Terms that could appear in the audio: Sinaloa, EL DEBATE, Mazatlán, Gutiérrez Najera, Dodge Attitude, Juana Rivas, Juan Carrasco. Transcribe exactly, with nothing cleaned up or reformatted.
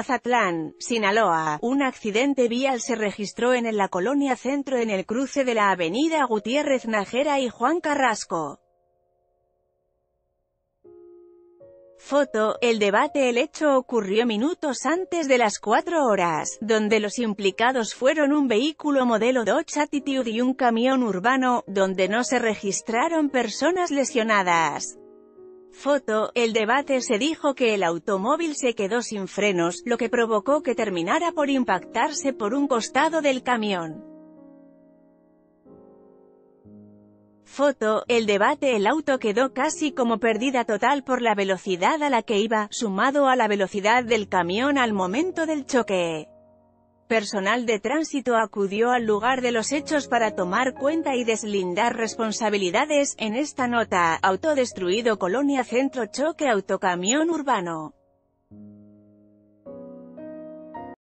Mazatlán, Sinaloa, un accidente vial se registró en la colonia Centro en el cruce de la avenida Gutiérrez Najera y Juan Carrasco. Foto, El Debate. El hecho ocurrió minutos antes de las cuatro horas, donde los implicados fueron un vehículo modelo Dodge Attitude y un camión urbano, donde no se registraron personas lesionadas. Foto, El Debate. Se dijo que el automóvil se quedó sin frenos, lo que provocó que terminara por impactarse por un costado del camión. Foto, El Debate. El auto quedó casi como pérdida total por la velocidad a la que iba, sumado a la velocidad del camión al momento del choque. Personal de tránsito acudió al lugar de los hechos para tomar cuenta y deslindar responsabilidades. En esta nota, autodestruido colonia Centro, choque autocamión urbano.